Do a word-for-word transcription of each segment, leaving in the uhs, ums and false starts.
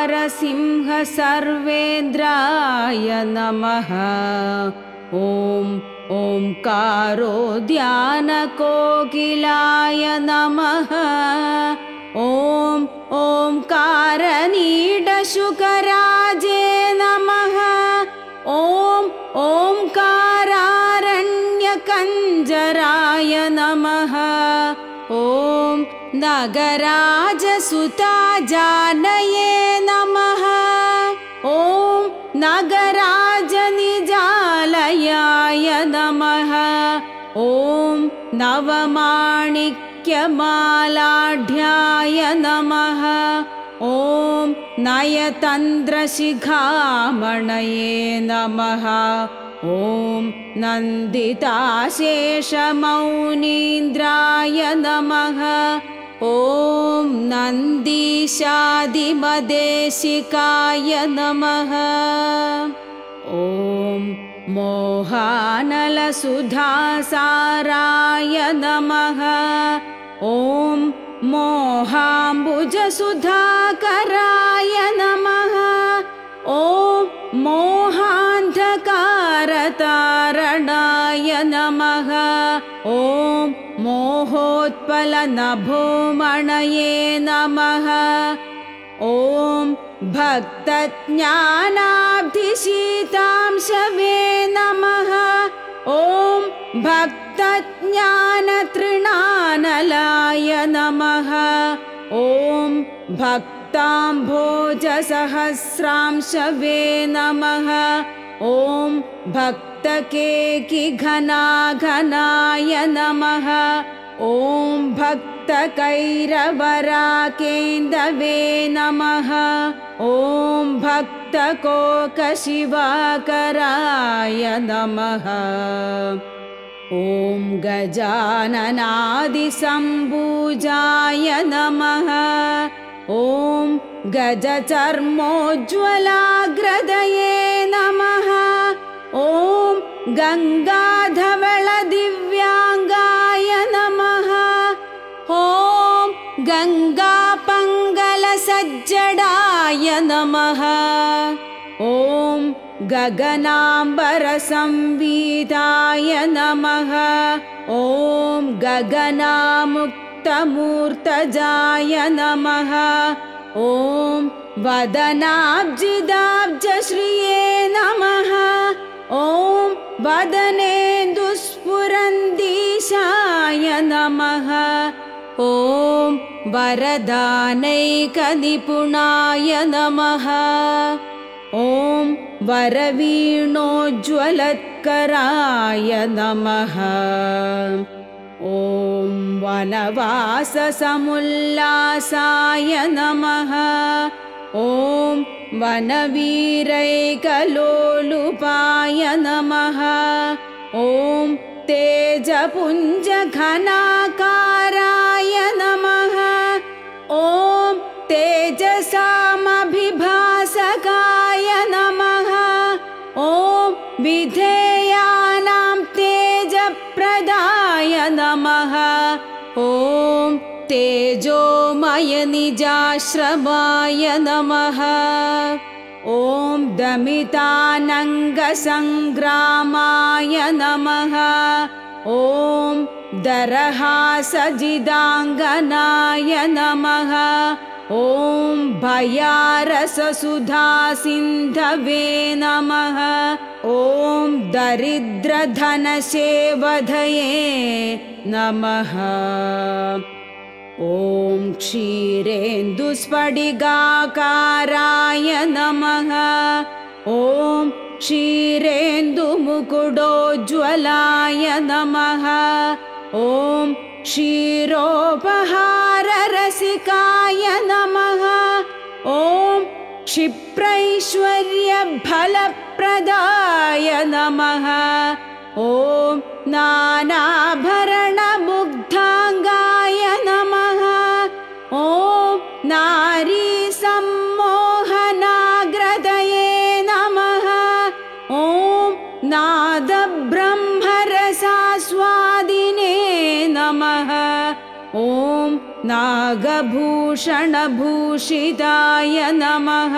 नरसिंहसर्वेन्द्राय नमः। ॐ ओंकारोद्यानकोकिलाय नमः। ॐ ओंकारनीडशुकराजे नमः। ॐ ओंकारारण्यकञ्जराय नमः। ॐ नगराजसुताजानये नमः। ॐ नगराजनिजालयाय नमः। ॐ नवमाणिक्य मालाढ्याय नमः। ॐ नयतन्द्रशिखामणये नमः। ॐ नन्दिताशेषमौनीन्द्राय नमः। ॐ नन्दीशादिमदेशिकाय नमः। ॐ मोहानलसुधासाराय नमः। ॐ मोहाम्बुजसुधाकराय नमः। ॐ मोहान्धकारतारणाय नमः। ॐ मोहोत्पलनभोमणये नमः। ॐ भक्तज्ञानाब्धिशीतांशवे नमः। ॐ भक्तज्ञानतृणानलाय नमः। ॐ भक्ताम्भोजसहस्रांशवे नमः। ॐ भक्तकेकिघनाघनाय नमः। ॐ भक्तकैरवराकेन्दवे नमः। ॐ भक्तकोकशिवाकराय नमः। ॐ गजाननादिसम्भुजाय नमः। ॐ गजचर्मोज्ज्वलाग्रदये नमः। ॐ गङ्गाधवलदिव्याङ्गाय नमः। ॐ गङ्गापङ्गलसज्जडाय नमः। ॐ गगनाम्बरसंविदाय नमः। ॐ गगनामुक्तमूर्तजाय नमः। ॐ वदनाब्जिदाब्जश्रिये नमः। ॐ वदनेन्दुस्फुरन्दीशाय नमः। ॐ वरदानैकनिपुणाय नमः। ॐ वरवीणोज्ज्वलत्कराय नमः। ॐ वनवाससमुल्लासाय नमः। ॐ वनवीरैकलोलुपाय नमः। ॐ तेजपुञ्जघनाकाराय नमः। ॐ तेजसामभिभासकाय नमः। ॐ विधेयानां तेजप्रदाय नमः। ॐ तेजोमयनिजाश्रमाय नमः। ॐ दमितानङ्गसङ्ग्रामाय नमः। ॐ दरहासजिदाङ्गनाय नमः। ॐ भयारससुधासिन्धवे नमः। ॐ दरिद्रधनसेवधये नमः। ॐ क्षीरेन्दुस्फटिकाकाराय नमः। ॐ क्षीरेन्दुमुकुडोज्ज्वलाय नमः। ॐ क्षीरोपहाररसिकाय नमः। ॐ क्षिप्रैश्वर्यफलप्रदाय नमः। ॐ नानाभरणमुग्धाङ्गाय नमः। ॐ नारीसम्मोहनाग्रदये नमः। ॐ नादब्रह्मरसास्वादिने नमः। ॐ नागभूषण भूषिताय नमः।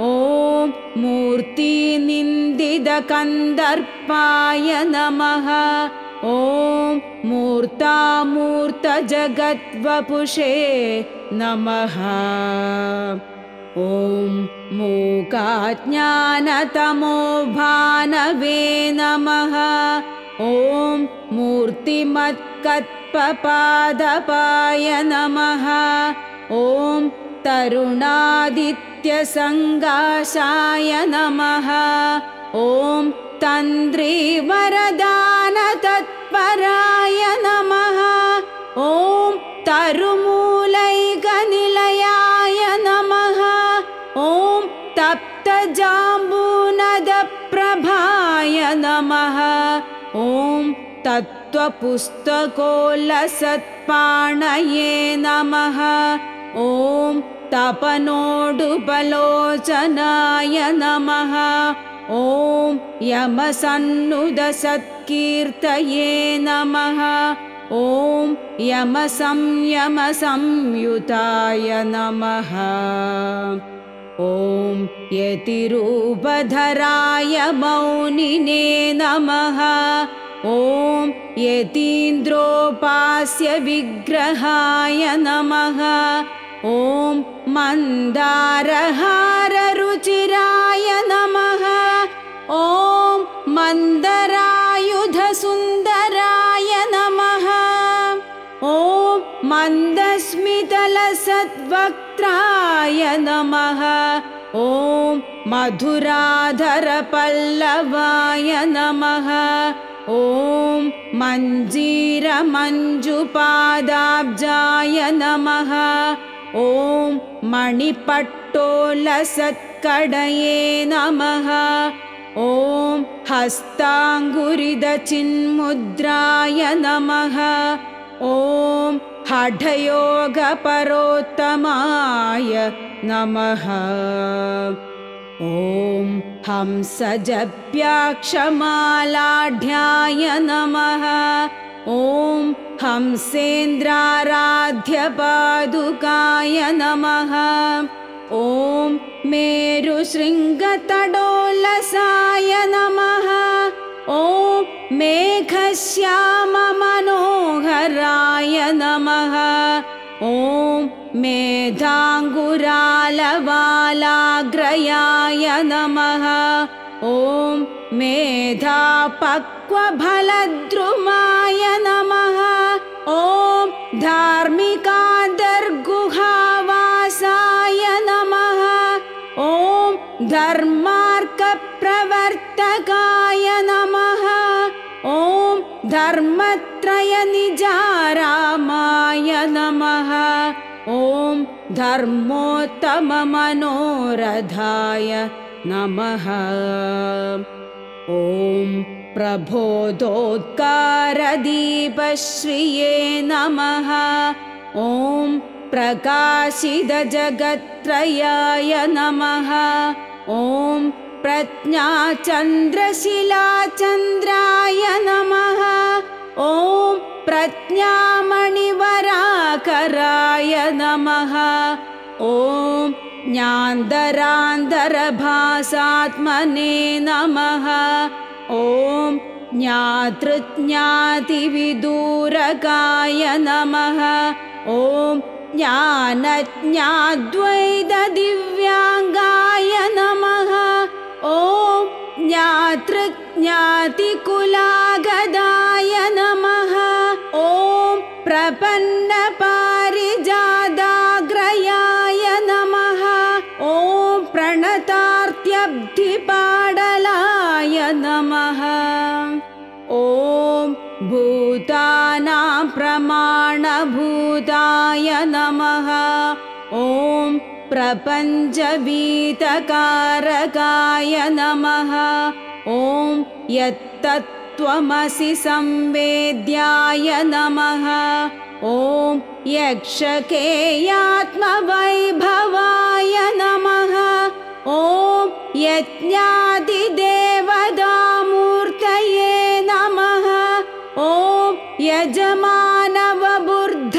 ॐ मूर्तिनिन्दित कन्दर्पाय नमः। ॐ मूर्तामूर्त जगद्वपुषे नमः। ॐ मूकाज्ञानतमो भानवे नमः। ॐ मूर्तिमत्कत्पपादपाय नमः। ॐ तरुणादित्यसङ्गाशाय नमः। ॐ तन्द्रीवरदानतत्पराय नमः। ॐ तरुमूलैकनिलयाय नमः। ॐ तप्तजाम्बूनदप्रभाय नमः। ॐ तत्त्वपुस्तकोलसत्पाणये नमः। ॐ तपनोडुपलोचनाय नमः। ॐ यमसन्नुदसत्कीर्तये नमः। ॐ यमसंयमसंयुताय नमः। ॐ यतिरूपधराय मौनिने नमः। ॐ यतीन्द्रोपास्य विग्रहाय नमः। ॐ मन्दारहाररुचिराय नमः। ॐ मन्दरायुधसुन्दराय नमः। ॐ मन्दस्मितलसद्वक्त्राय नमः। ॐ मधुराधरपल्लवाय नमः। ॐ मञ्जीरमञ्जुपादाब्जाय नमः। ॐ मणिपट्टोलसत्कडये नमः। ॐ हस्ताङ्गुरिदचिन्मुद्राय नमः। ॐ हठयोगपरोत्तमाय नमः। ॐ हंसजप्याक्षमालाढ्याय नमः। ॐ हंसेन्द्राराध्यपादुकाय नमः। ॐ मेरुशृङ्गतडोलसाय नमः। ॐ मेघश्याममनोहराय नमः। ॐ मेधाङ्गुरालवालाग्रयाय नमः। ॐ मेधापक्वफलद्रुमाय नमः। ॐ धार्मिकादर्गुहावासाय नमः। ॐ धर्मार्कप्रवर्तकाय नमः। ॐ धर्मत्रयनिजारामाय नमः। ॐ धर्मोत्तममनोरथाय नमः। ॐ प्रबोधोद्गारदीपश्रिये नमः। ॐ प्रकाशितजगत्त्रयाय नमः। ॐ प्रज्ञाचन्द्रशिलाचन्द्राय नमः। ॐ प्रज्ञामणिवराकराय नमः। ॐ ज्ञानदरान्तरभासात्मने नमः। ॐ ज्ञातृज्ञातिविदूरकाय नमः। ॐ ज्ञानज्ञाद्वैतदिव्याङ्गाय नमः। ॐ ज्ञातृज्ञातिकुलागदाय नमः। ॐ प्रपन्नपारिजाताग्रयाय नमः। ॐ प्रणतार्त्यब्धिपाडलाय नमः। ॐ भूतानां प्रमाणभूताय नमः। ॐ प्रपञ्चवीतकारकाय नमः। ॐ यत्तत्त्वमसि संवेद्याय नमः। ॐ यक्षकेयात्मवैभवाय नमः। ॐ यज्ञादिदेवतामूर्तये नमः। ॐ यजमानवबुर्ध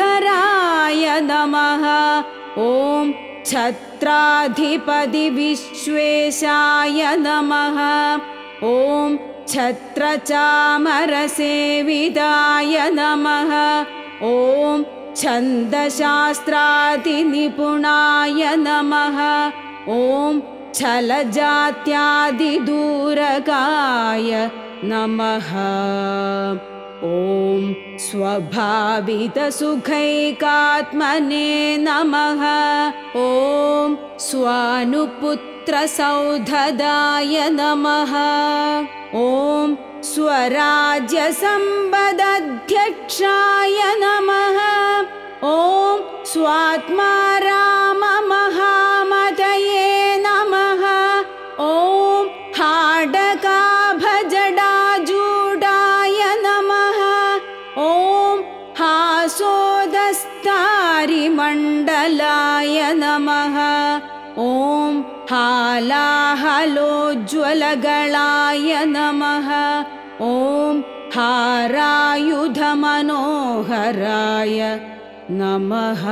छत्राधिपति विश्वेशाय नमः। ओं छत्रचामर सेविताय नमः। ओं छंदशास्त्रादि निपुणाय नमः। ओं छलजात्यादि दूरकाय नमः। ओं स्वभावित सुखैकात्मने नमः। ओं स्वानुपुत्र सौधदाय नमः। ओं स्वराज्य संपदध्यक्षाय नमः। ओं स्वात्मा राम महामतये नमः। ओं हाडकाभजडाजूडाय नमः। ओं हासोदस्तारिमण्डलाय नमः। ओं हालाहलोज्ज्वलगणाय नमः। ओं हारायुधमनोहराय नमः।